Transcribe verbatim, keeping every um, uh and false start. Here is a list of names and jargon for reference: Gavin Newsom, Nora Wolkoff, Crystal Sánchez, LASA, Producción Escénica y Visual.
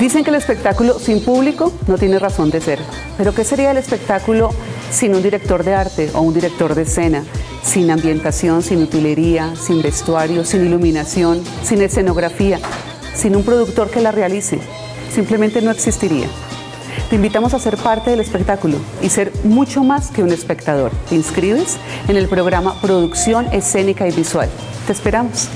Dicen que el espectáculo sin público no tiene razón de ser, pero ¿qué sería el espectáculo sin un director de arte o un director de escena? Sin ambientación, sin utilería, sin vestuario, sin iluminación, sin escenografía, sin un productor que la realice. Simplemente no existiría. Te invitamos a ser parte del espectáculo y ser mucho más que un espectador. Te inscribes en el programa Producción Escénica y Visual. Te esperamos.